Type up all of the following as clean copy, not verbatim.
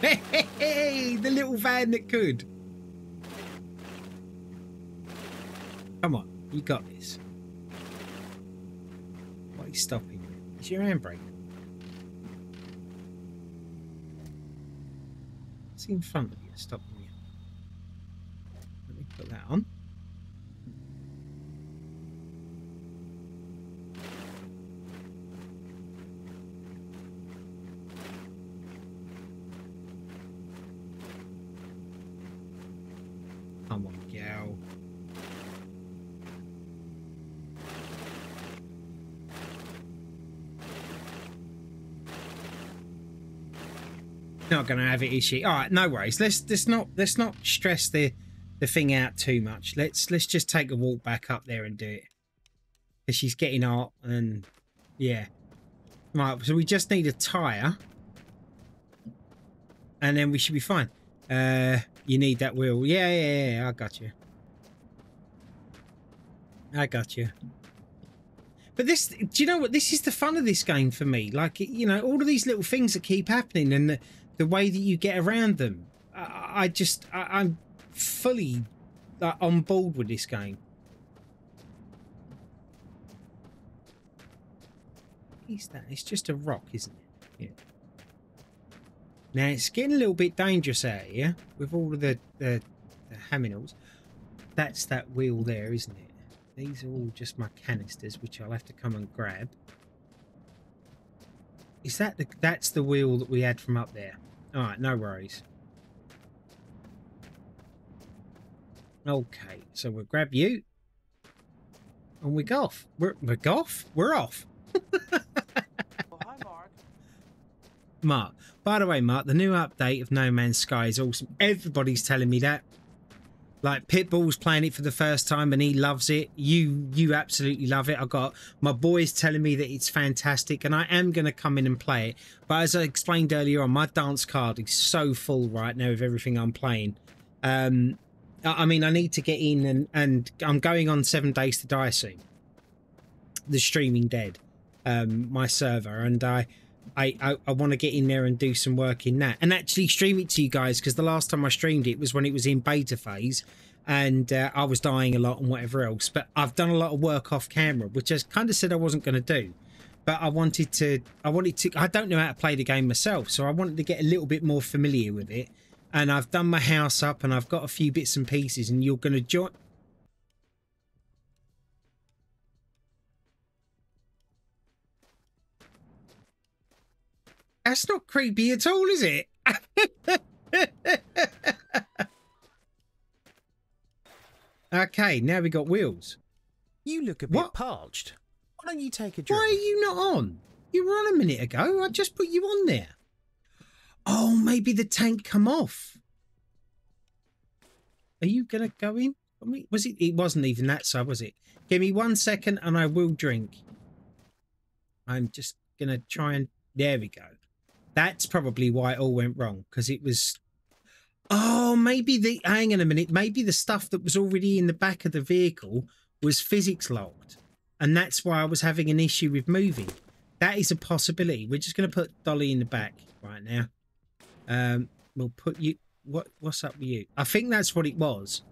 Hey, the little van that could. Come on, you got this. Why are you stopping? It's your handbrake. It's in front of you, stopping you. Let me put that on. Come on, gal. Not gonna have it, is she? All right, no worries. Let's not stress the thing out too much. Let's just take a walk back up there and do it. Cause she's getting hot and yeah. Right, so we just need a tire, and then we should be fine. You need that wheel. Yeah, I got you. I got you. But this, do you know what? This is the fun of this game for me. Like, you know, all of these little things that keep happening and the way that you get around them. I'm fully on board with this game. What is that? It's just a rock, isn't it? Yeah. Now, it's getting a little bit dangerous out here with all of the haminals. That's that wheel there, isn't it? These are all just my canisters, which I'll have to come and grab. Is that that's the wheel that we had from up there? All right, no worries. Okay, so we'll grab you. And we go off. We're off. Mark, by the way, Mark, the new update of No Man's Sky is awesome. Everybody's telling me that. Like, Pitbull's playing it for the first time and he loves it. You absolutely love it. I've got my boys telling me that it's fantastic, and I am going to come in and play it. But as I explained earlier on, my dance card is so full right now with everything I'm playing. I mean, I need to get in, and I'm going on 7 Days to Die soon. The Streaming Dead, my server, and I want to get in there and do some work in that and actually stream it to you guys, because the last time I streamed it was when it was in beta phase and I was dying a lot and whatever else. But I've done a lot of work off camera, which I kind of said I wasn't going to do, but I wanted to. I don't know how to play the game myself, so I wanted to get a little bit more familiar with it. And I've done my house up and I've got a few bits and pieces, and you're going to join. That's not creepy at all, is it? Okay, now we got wheels. You look a bit parched. Why don't you take a drink? Why are you not on? You were on a minute ago. I just put you on there. Oh, maybe the tank come off. Are you going to go in? Was it? It wasn't even that side, was it? Give me 1 second and I will drink. I'm just going to try and... There we go. That's probably why it all went wrong, because it was... Oh, maybe the... Hang on a minute. Maybe the stuff that was already in the back of the vehicle was physics locked, and that's why I was having an issue with moving. That is a possibility. We're just going to put Dolly in the back right now. We'll put you... What's up with you? I think that's what it was.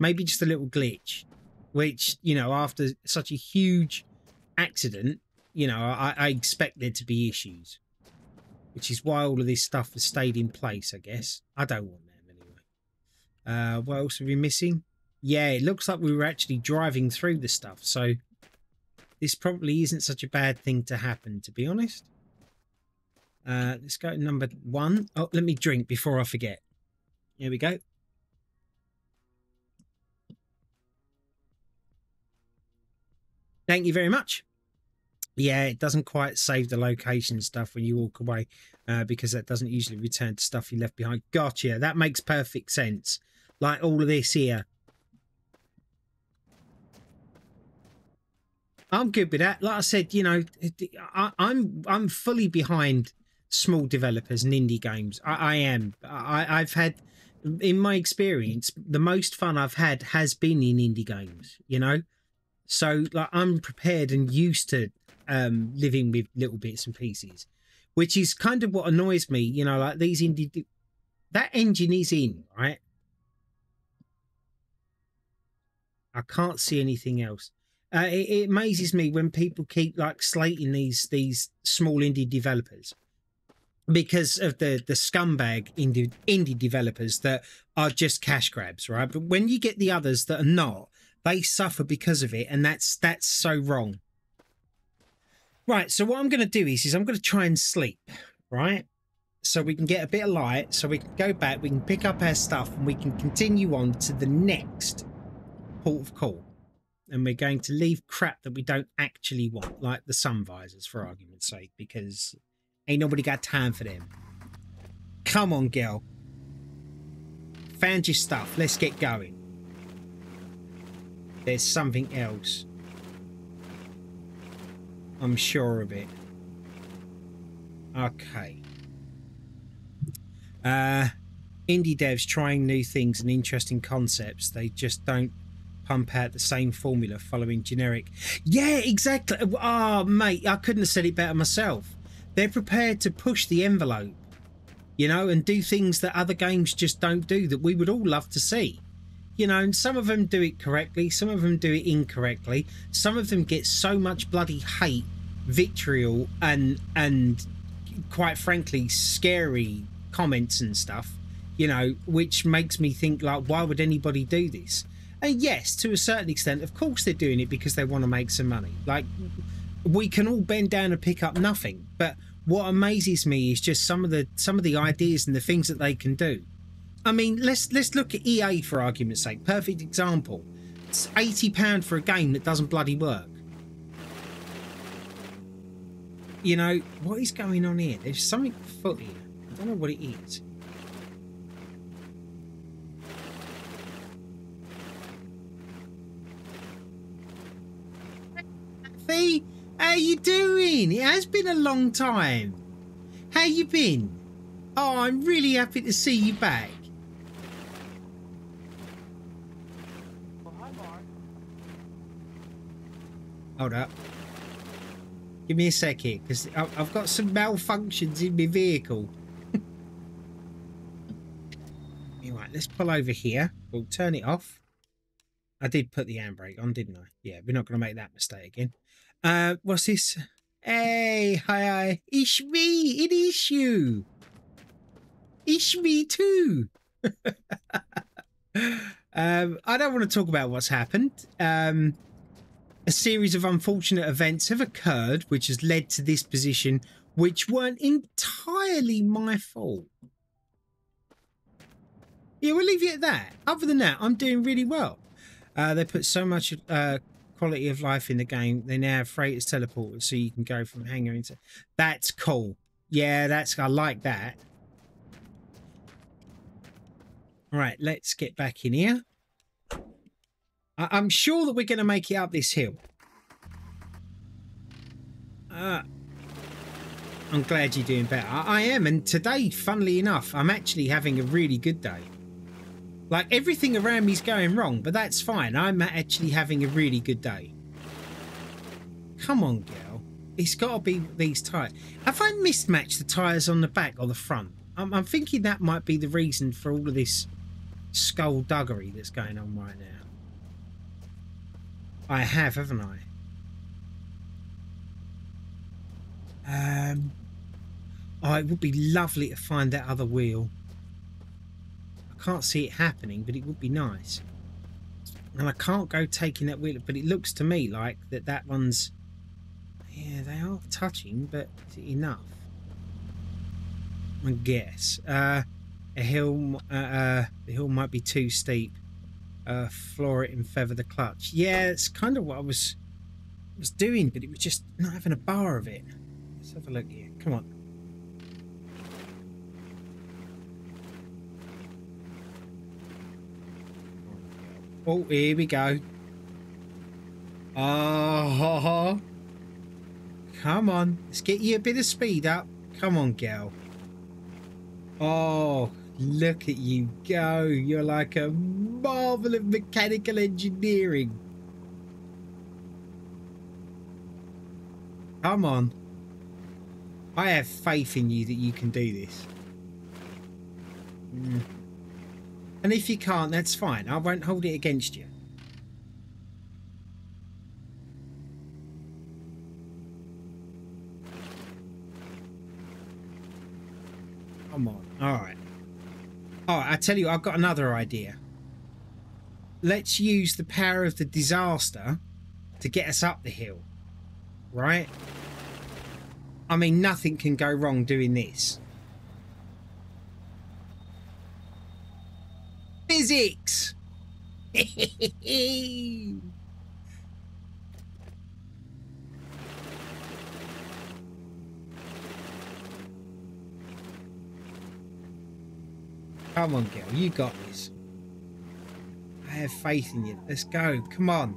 Maybe just a little glitch, which, you know, after such a huge accident... You know, I expect there to be issues, which is why all of this stuff has stayed in place, I guess. I don't want them anyway. What else are we missing? Yeah, it looks like we were actually driving through the stuff, so this probably isn't such a bad thing to happen, to be honest. Let's go to number 1. Oh, let me drink before I forget. Here we go. Thank you very much. Yeah, it doesn't quite save the location stuff when you walk away, because that doesn't usually return to stuff you left behind. Gotcha. That makes perfect sense. Like all of this here. I'm good with that. Like I said, you know, I'm fully behind small developers and indie games. I am. I've had, in my experience, the most fun I've had has been in indie games, you know. So like, I'm prepared and used to living with little bits and pieces, which is kind of what annoys me, you know, like these indie That engine is in, right? I can't see anything else. It amazes me when people keep like slating these small indie developers because of the scumbag indie developers that are just cash grabs, right? But when you get the others that are not, they suffer because of it, and that's so wrong. Right, so what I'm going to do is I'm going to try and sleep, right? So we can get a bit of light, so we can go back, we can pick up our stuff, and we can continue on to the next port of call. And we're going to leave crap that we don't actually want, like the sun visors, for argument's sake, because ain't nobody got time for them. Come on, girl. Found your stuff. Let's get going. There's something else. I'm sure of it. Okay. Indie devs trying new things and interesting concepts. They just don't pump out the same formula following generic. Yeah, exactly. Oh, mate, I couldn't have said it better myself. They're prepared to push the envelope, you know, and do things that other games just don't do that we would all love to see. You know, and some of them do it correctly, some of them do it incorrectly. Some of them get so much bloody hate, vitriol, and quite frankly, scary comments and stuff, you know, which makes me think, like, why would anybody do this? And yes, to a certain extent, of course they're doing it because they want to make some money. Like, we can all bend down and pick up nothing. But what amazes me is just some of the ideas and the things that they can do. I mean, let's look at EA for argument's sake. Perfect example. It's £80 for a game that doesn't bloody work. You know, what is going on here? There's something afoot here. I don't know what it is. Fee, how you doing? It has been a long time. How you been? Oh, I'm really happy to see you back. Well, hi, Mark. Hold up. Give me a sec here, because I've got some malfunctions in my vehicle. Alright, let's pull over here. We'll turn it off. I did put the handbrake on, didn't I? Yeah, we're not going to make that mistake again. What's this? Hey, hi. It's me. It is you. It's me too. I don't want to talk about what's happened. A series of unfortunate events have occurred, which has led to this position, which weren't entirely my fault. Yeah, we'll leave it at that. Other than that, I'm doing really well. They put so much quality of life in the game. They now have freighters teleporters, so you can go from hangar into... That's cool. Yeah, I like that. All right, let's get back in here. I'm sure that we're going to make it up this hill. I'm glad you're doing better. I am, and today, funnily enough, I'm actually having a really good day. Like, everything around me is going wrong, but that's fine. I'm actually having a really good day. Come on, girl. It's got to be these tyres. Have I mismatched the tyres on the back or the front? I'm thinking that might be the reason for all of this skullduggery that's going on right now. I have, haven't I? Oh, it would be lovely to find that other wheel. Can't see it happening, but it would be nice. And I can't go taking that wheel, but it looks to me like that one's... Yeah, they are touching, but is it enough? I guess. The hill might be too steep. Floor it and feather the clutch. Yeah, it's kind of what I was doing, but it was just not having a bar of it. Let's have a look here. Come on. Oh, here we go. Oh, come on. Let's get you a bit of speed up. Come on, girl. Oh, look at you go. You're like a marvel of mechanical engineering. Come on. I have faith in you that you can do this. Mm. And if you can't, that's fine. I won't hold it against you. Come on. Alright. Alright, I tell you, I've got another idea. Let's use the power of the disaster to get us up the hill. Right? I mean, nothing can go wrong doing this. Physics! Come on, girl, you got this. I have faith in you. Let's go. Come on.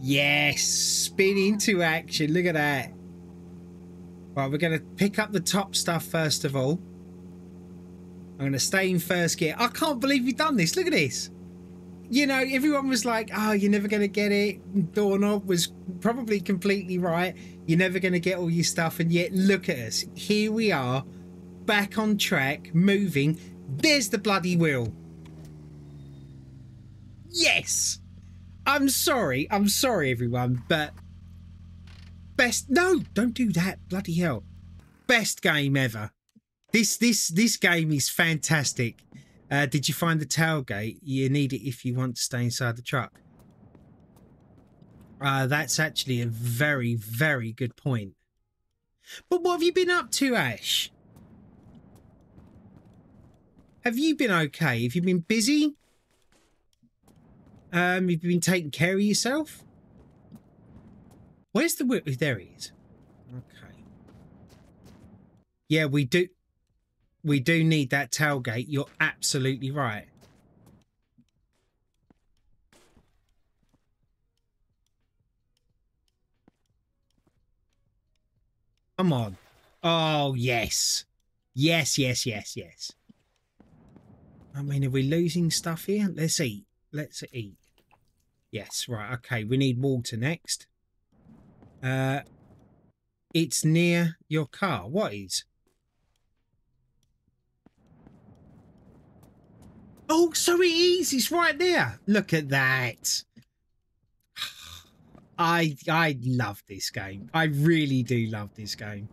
Yes! Spin into action. Look at that. Right, we're going to pick up the top stuff first of all. I'm going to stay in first gear. I can't believe we've done this. Look at this. You know, everyone was like, oh, you're never going to get it. Doorknob was probably completely right. You're never going to get all your stuff. And yet, look at us. Here we are, back on track, moving. There's the bloody wheel. Yes. I'm sorry. I'm sorry, everyone. But best... No, don't do that. Bloody hell. Best game ever. This game is fantastic. Did you find the tailgate? You need it if you want to stay inside the truck. That's actually a very, very good point. But what have you been up to, Ash? Have you been okay? Have you been busy? You've been taking care of yourself? Where's the... There he is. Okay. Yeah, we do... We do need that tailgate. You're absolutely right. Come on. Oh, yes. Yes, yes, yes, yes. I mean, are we losing stuff here? Let's eat. Let's eat. Yes, right. Okay, we need water next. It's near your car. What is? Oh, so it is. It's right there. Look at that. I love this game. I really do love this game.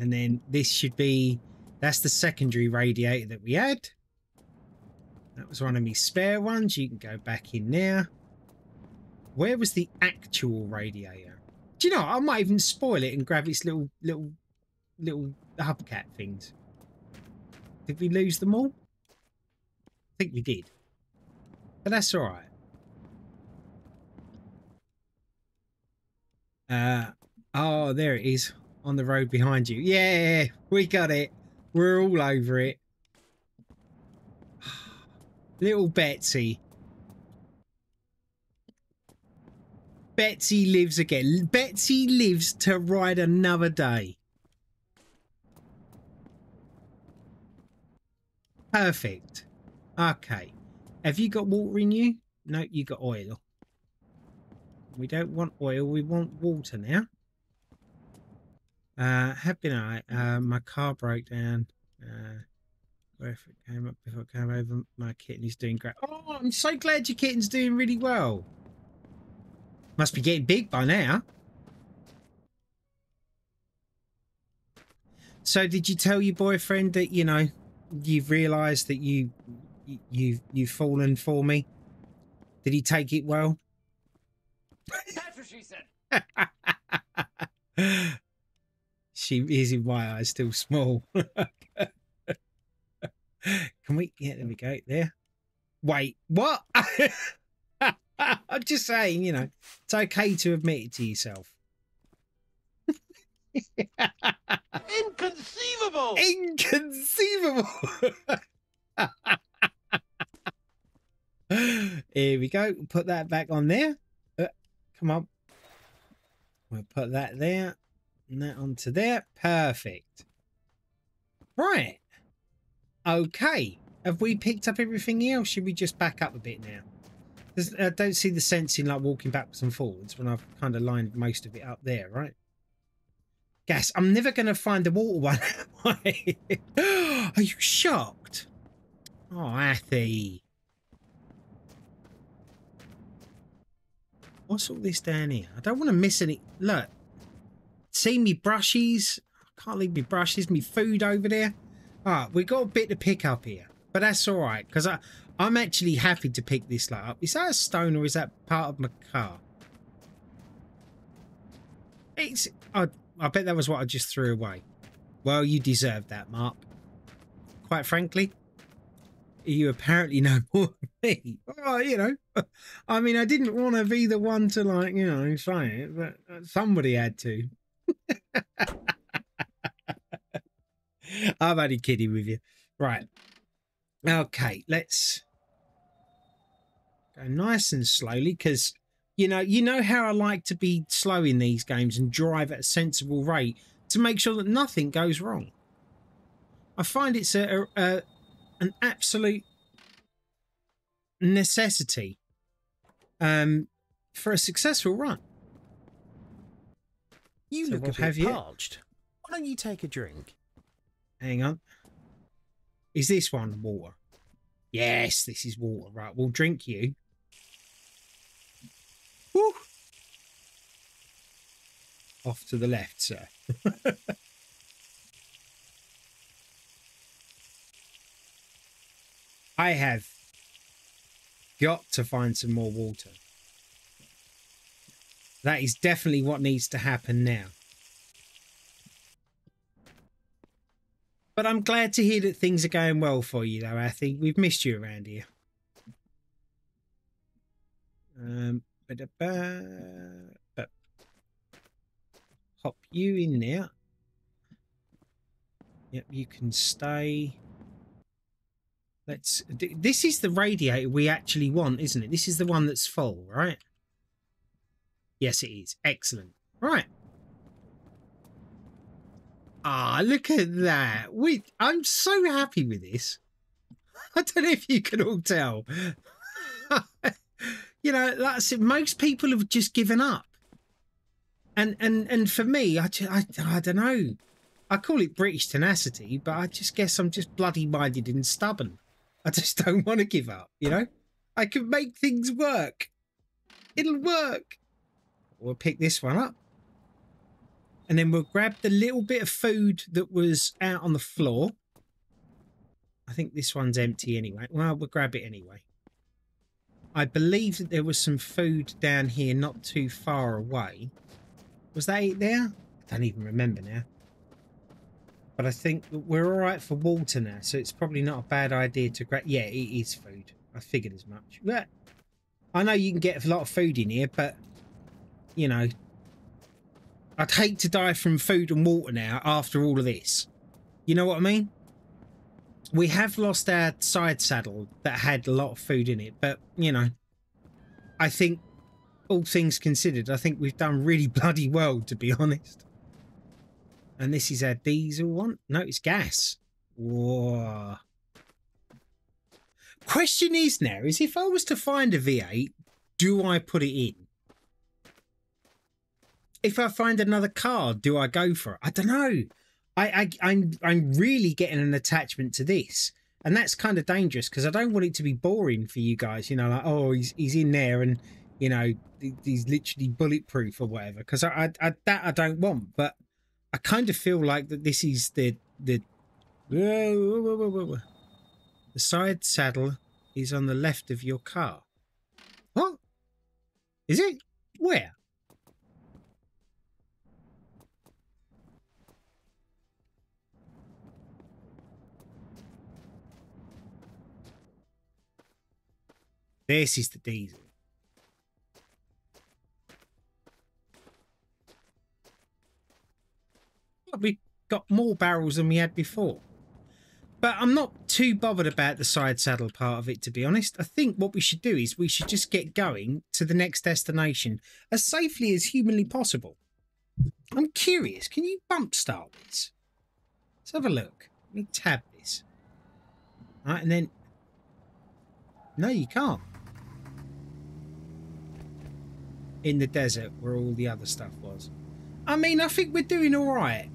And then this should be... That's the secondary radiator that we had. That was one of my spare ones. You can go back in there. Where was the actual radiator? Do you know, I might even spoil it and grab its little hubcap things. Did we lose them all? I think we did. But that's all right. Oh, there it is. On the road behind you. Yeah, we got it. We're all over it. Little Betsy. Betsy lives again. Betsy lives to ride another day. Perfect. Okay. Have you got water in you? No, you got oil. We don't want oil. We want water now. Have been alright. My car broke down. Where if it came up before it came over. My kitten is doing great. Oh, I'm so glad your kitten's doing really well. Must be getting big by now. So did you tell your boyfriend that, you know, you've realised that you've fallen for me? Did he take it well? That's what she said. She is in my eyes still small. Can we? Yeah, there we go. There. Wait, what? I'm just saying, you know, it's okay to admit it to yourself. Inconceivable! Inconceivable! Here we go. Put that back on there. Come on. We'll put that there. And that onto there. Perfect. Right. Okay. Have we picked up everything here? Or should we just back up a bit now? I don't see the sense in like walking backwards and forwards when I've kind of lined most of it up there, right? gas. I'm never going to find the water one, am I? Are you shocked? Oh, Athy. What's all this down here? I don't want to miss any. Look. See me brushes? I can't leave me brushes. Me food over there. Ah, we got a bit to pick up here. But that's all right. Because I'm actually happy to pick this lot up. Is that a stone or is that part of my car? It's... I bet that was what I just threw away. Well, you deserved that, Mark. Quite frankly. You apparently know more than me. Well, you know, I mean, I didn't want to be the one to, like, you know, say it, but somebody had to. I'm only kidding with you. Right. Okay, let's go nice and slowly because, you know how I like to be slow in these games and drive at a sensible rate to make sure that nothing goes wrong. I find it's an absolute necessity for a successful run. You look a bit parched. Why don't you take a drink? Hang on. Is this one water? Yes, this is water. Right, we'll drink you. Woo! Off to the left, sir. I have got to find some more water. That is definitely what needs to happen now. But I'm glad to hear that things are going well for you, though, Athy. We've missed you around here. But hop you in there. Yep, you can stay. Let's. This is the radiator we actually want, isn't it? This is the one that's full, right? Yes, it is. Excellent. Right. Ah, look at that. I'm so happy with this. I don't know if you can all tell. You know, that's it. Most people have just given up. And for me, I don't know. I call it British tenacity, but I just guess I'm just bloody-minded and stubborn. I just don't want to give up, you know? I can make things work. It'll work. We'll pick this one up. And then we'll grab the little bit of food that was out on the floor. I think this one's empty anyway. Well, we'll grab it anyway. I believe that there was some food down here not too far away. Was that it there? I don't even remember now. But I think that we're all right for water now, so it's probably not a bad idea to grab... Yeah, it is food. I figured as much. But I know you can get a lot of food in here, but, you know, I'd hate to die from food and water now after all of this. You know what I mean? We have lost our side saddle that had a lot of food in it, but, you know, I think all things considered, I think we've done really bloody well, to be honest. And this is our diesel one. No, it's gas. Whoa. Question is now, is if I was to find a V8, do I put it in? If I find another car, do I go for it? I don't know. I'm really getting an attachment to this. And that's kind of dangerous because I don't want it to be boring for you guys. You know, like, oh, he's in there and, you know, he's literally bulletproof or whatever. Because that I don't want, but... I kind of feel like that this is the side saddle is on the left of your car. What? Is it? Where? This is the diesel. We've got more barrels than we had before. But I'm not too bothered about the side saddle part of it, to be honest. I think what we should do is we should just get going to the next destination as safely as humanly possible. I'm curious. Can you bump start this? Let's have a look. Let me tab this. All right, and then... No, you can't. In the desert where all the other stuff was. I mean, I think we're doing all right.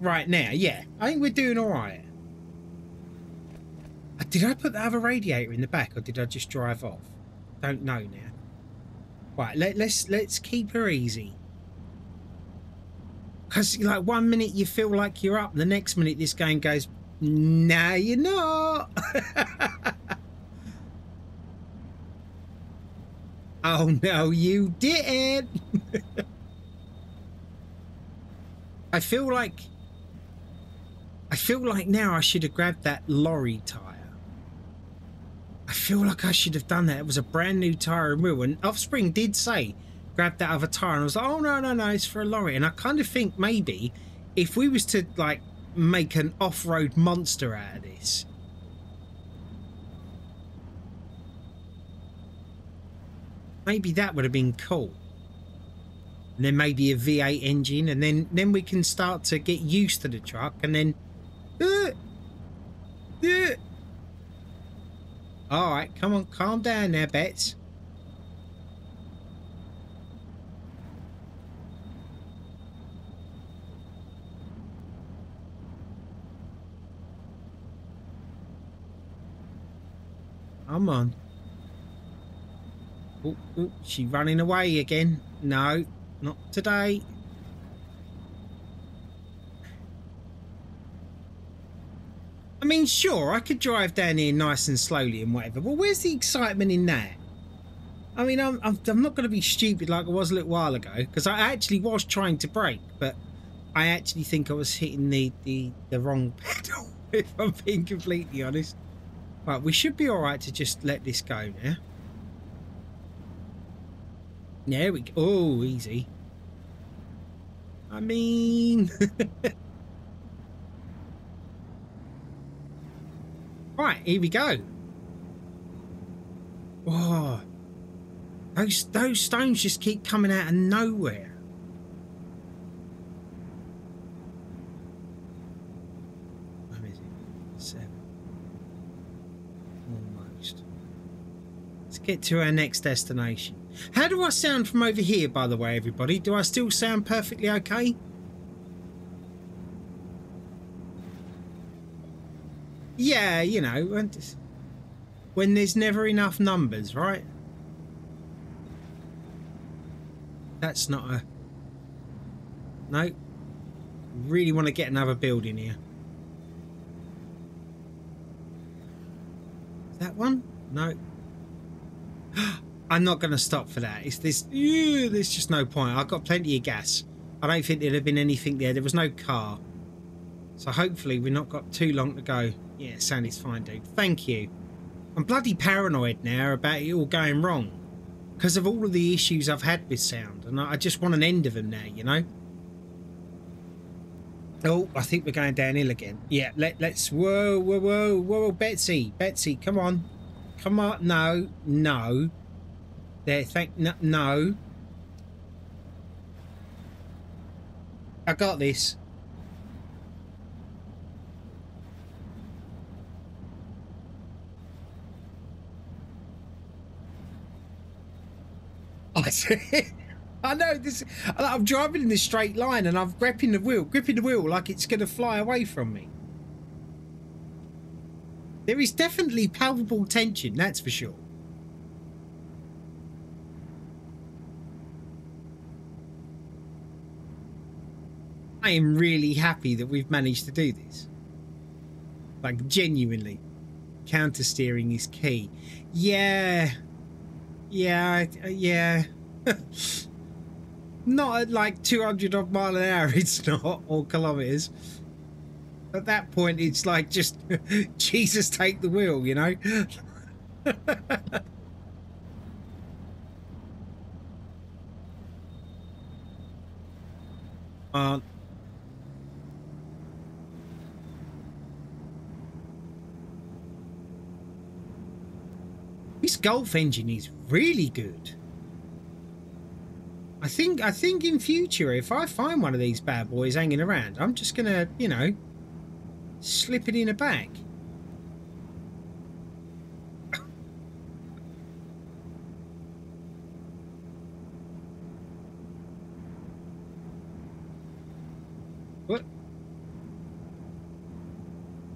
Right now, yeah. I think we're doing all right. Did I put the other radiator in the back, or did I just drive off? Don't know now. Right, let's keep her easy. Because, like, one minute you feel like you're up, the next minute this game goes, nah, you're not. Oh, no, you didn't. I feel like now I should have grabbed that lorry tyre. I feel like I should have done that. It was a brand new tyre and wheel. And Offspring did say, grab that other tyre. And I was like, oh, no, no, no, it's for a lorry. And I kind of think maybe if we was to, like, make an off-road monster out of this. Maybe that would have been cool. And then maybe a V8 engine. And then we can start to get used to the truck. And then... All right, come on, calm down now, Bets. Come on. Ooh, ooh, she running away again. No, not today. I mean, sure, I could drive down here nice and slowly and whatever, but where's the excitement in that? I mean, I'm not going to be stupid like I was a little while ago, because I actually was trying to brake, but I actually think I was hitting the wrong pedal, if I'm being completely honest. Right, we should be all right to just let this go now. There we go. Oh, easy. I mean... Right, here we go. Whoa. Those stones just keep coming out of nowhere. Where is it? 7. Almost. Let's get to our next destination. How do I sound from over here, by the way, everybody? Do I still sound perfectly okay? Yeah, you know, when there's never enough numbers, right? That's not a... No. Really want to get another building here. Is that one? No. I'm not going to stop for that. It's this... There's just no point. I've got plenty of gas. I don't think there'd have been anything there. There was no car. So hopefully we've not got too long to go. Yeah, Sandy's fine, dude. Thank you. I'm bloody paranoid now about it all going wrong because of all of the issues I've had with sound, and I just want an end of them now, you know? Oh, I think we're going downhill again. Yeah, let's... Whoa, whoa, whoa, whoa, Betsy. Betsy, come on. Come on. No, no. There, thank... No. No. I got this. I know this. I'm driving in this straight line and I'm gripping the wheel like it's going to fly away from me. There is definitely palpable tension, that's for sure. I am really happy that we've managed to do this. Like, genuinely. Counter steering is key. Yeah. Yeah, yeah. Not at like 200 odd mile an hour, it's not, or kilometers. At that point, it's like just, Jesus, take the wheel, you know? This golf engine is really good. I think in future, if I find one of these bad boys hanging around, I'm just gonna, you know, slip it in a bag.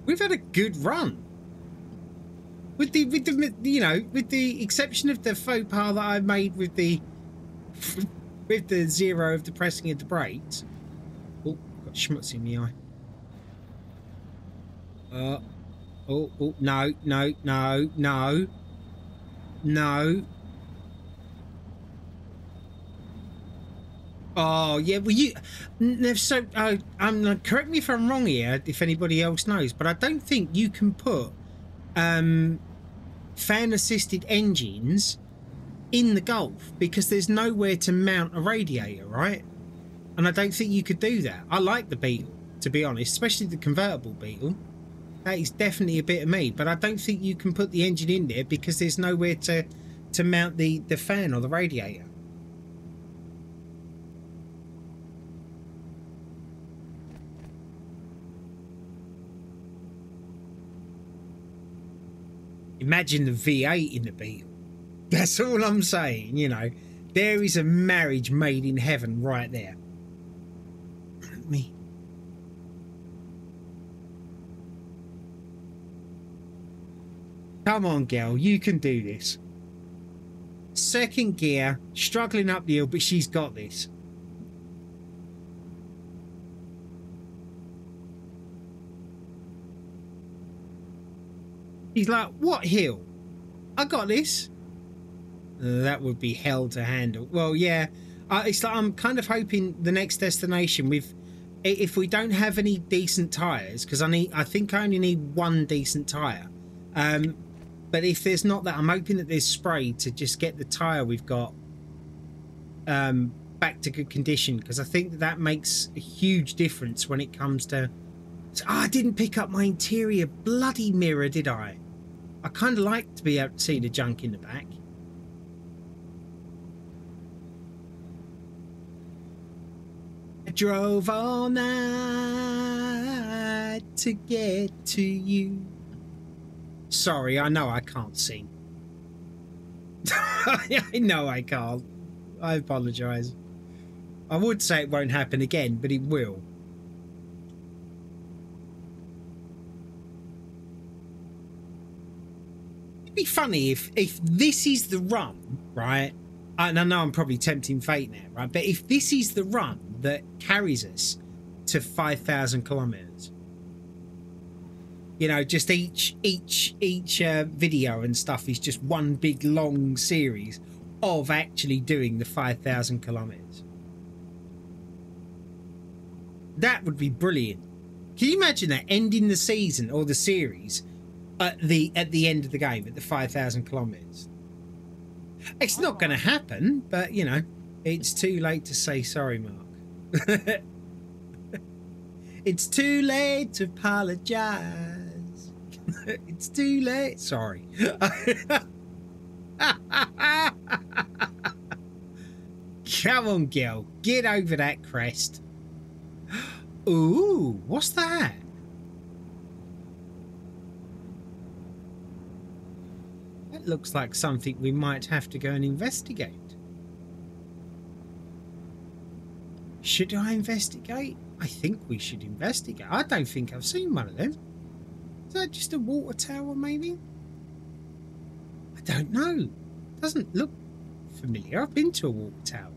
We've had a good run. With the exception of the faux pas that I made with the zero of the pressing of the brakes. Oh, got schmutz in my eye. Oh, no. Oh, yeah, well, correct me if I'm wrong here, if anybody else knows, but I don't think you can put fan-assisted engines in the Golf because there's nowhere to mount a radiator, right? And I don't think you could do that. I like the Beetle, to be honest, especially the convertible Beetle. That is definitely a bit of me, but I don't think you can put the engine in there because there's nowhere to mount the fan or the radiator. Imagine the V8 in the Beetle. That's all I'm saying, you know. There is a marriage made in heaven right there. Look at me. Come on, girl. You can do this. Second gear. Struggling up the hill, but she's got this. He's like, what hill? I got this. That would be hell to handle. Well, yeah, it's like I'm kind of hoping the next destination, if we don't have any decent tyres, because I think I only need one decent tyre. But if there's not that, I'm hoping that there's spray to just get the tyre we've got back to good condition, because I think that makes a huge difference when it comes to... So, I didn't pick up my interior bloody mirror, did I? I kind of like to be able to see the junk in the back. I drove all night to get to you. Sorry, I know I can't sing. I know I can't. I apologise. I would say it won't happen again, but it will. Be funny if this is the run, right? And I know I'm probably tempting fate now, right? But if this is the run that carries us to 5,000 kilometers, you know, just each video and stuff is just one big long series of actually doing the 5,000 kilometers. That would be brilliant. Can you imagine that, ending the season or the series at the end of the game, at the 5,000 kilometres. It's not going to happen, but, you know, it's too late to say sorry, Mark. It's too late to apologise. It's too late. Sorry. Come on, girl. Get over that crest. Ooh, what's that? Looks like something we might have to go and investigate. Should I investigate? I think we should investigate. I don't think I've seen one of them. Is that just a water tower, maybe? I don't know. Doesn't look familiar. I've been to a water tower.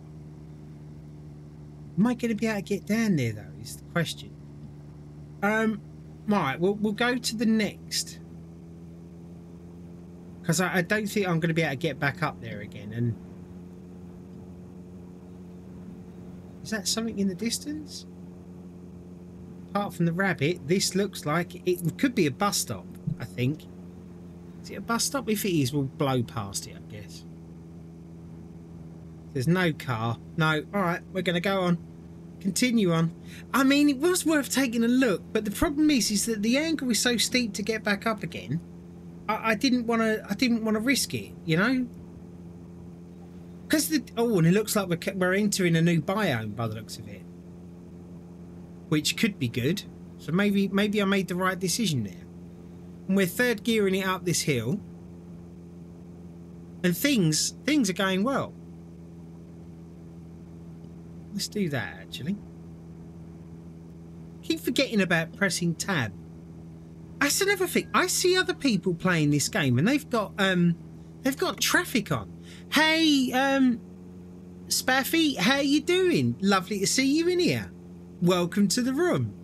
Am I going to be able to get down there, though, is the question. Right, we'll go to the next... Because I don't think I'm going to be able to get back up there again. And is that something in the distance? Apart from the rabbit, this looks like it could be a bus stop, I think. Is it a bus stop? If it is, we'll blow past it, I guess. There's no car. No. All right, we're going to go on. Continue on. I mean, it was worth taking a look, but the problem is that the angle is so steep to get back up again. I didn't want to risk it, you know. Because and it looks like we're entering a new biome by the looks of it, which could be good. So maybe I made the right decision there. And we're third gearing it up this hill, and things are going well. Let's do that actually. Keep forgetting about pressing tab. That's another thing. I see other people playing this game and they've got traffic on. Hey, Spaffy, how you doing? Lovely to see you in here. Welcome to the room.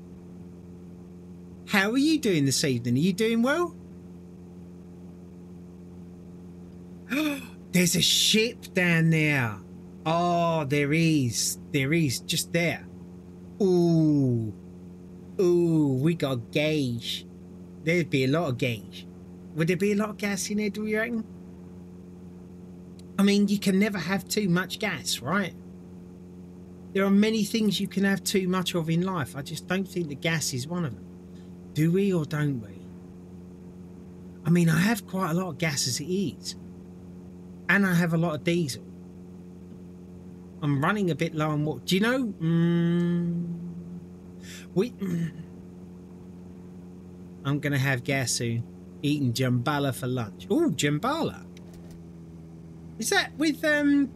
How are you doing this evening? Are you doing well? There's a ship down there. Oh, there is. There is, just there. Ooh. Ooh, we got gauge. There'd be a lot of gauge. Would there be a lot of gas in there, do you reckon? I mean, you can never have too much gas, right? There are many things you can have too much of in life. I just don't think the gas is one of them. Do we or don't we? I mean, I have quite a lot of gas as it is. And I have a lot of diesel. I'm running a bit low on what... Do you know... I'm going to have gas soon. Eating Jambalaya for lunch. Oh, Jambalaya. Is that with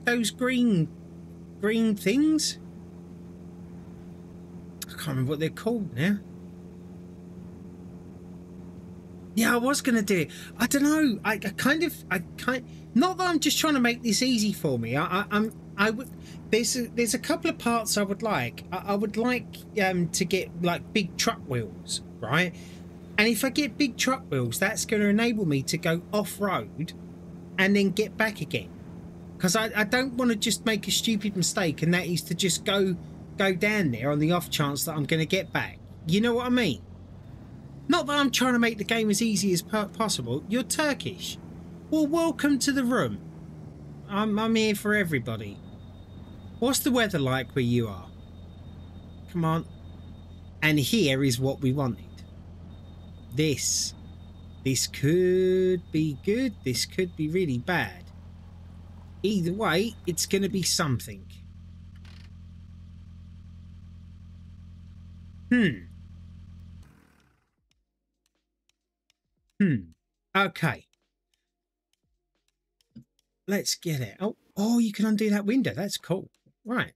those green things? I can't remember what they're called now. Yeah, I was going to do it. I don't know. I kind of... Not that I'm just trying to make this easy for me. I would... There's a couple of parts I would like. I would like to get, like, big truck wheels, right? And if I get big truck wheels, that's going to enable me to go off-road and then get back again. Because I don't want to just make a stupid mistake, and that is to just go down there on the off chance that I'm going to get back. You know what I mean? Not that I'm trying to make the game as easy as possible. You're Turkish. Well, welcome to the room. I'm here for everybody. What's the weather like where you are? Come on. And here is what we wanted. This. This could be good. This could be really bad. Either way, it's going to be something. Okay. Let's get it. Oh, you can undo that window. That's cool. Right.